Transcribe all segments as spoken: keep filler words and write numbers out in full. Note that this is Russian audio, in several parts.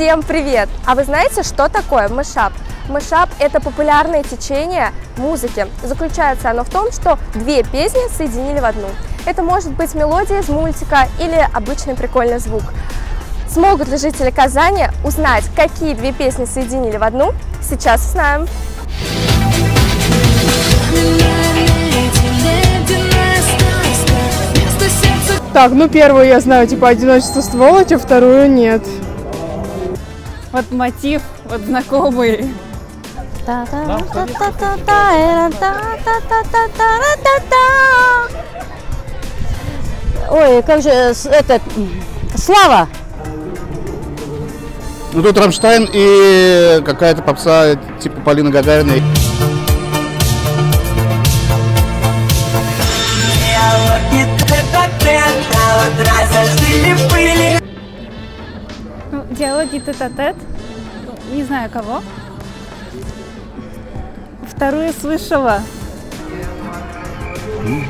Всем привет! А вы знаете, что такое мэшап? Мэшап – это популярное течение музыки. Заключается оно в том, что две песни соединили в одну. Это может быть мелодия из мультика или обычный прикольный звук. Смогут ли жители Казани узнать, какие две песни соединили в одну? Сейчас узнаем. Так, ну первую я знаю, типа «Одиночество сволочь», а вторую нет. Вот мотив, вот знакомый. Ой, как же это, Слава! Ну тут Рамштайн и какая-то попса типа Полины Гагариной. Ну, диалоги тет-а-тет. Не знаю кого. Вторую слышала. Mm.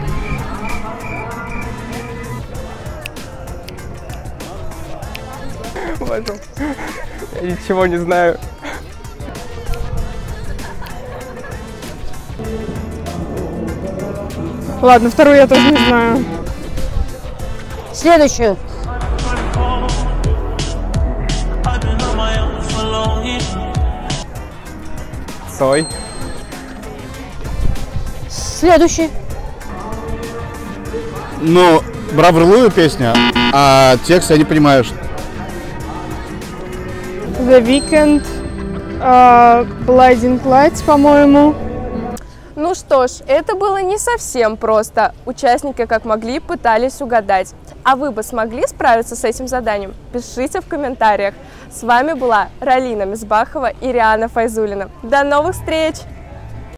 Я ничего не знаю. Ладно, вторую я тоже не знаю. Следующую. Сой. Следующий. Ну, браврлую песня, а текст я не понимаю. The Weekend, uh, Blinding Lights, по-моему. Ну что ж, это было не совсем просто. Участники как могли пытались угадать. А вы бы смогли справиться с этим заданием? Пишите в комментариях. С вами была Ралина Мизбахова и Реана Файзулина. До новых встреч!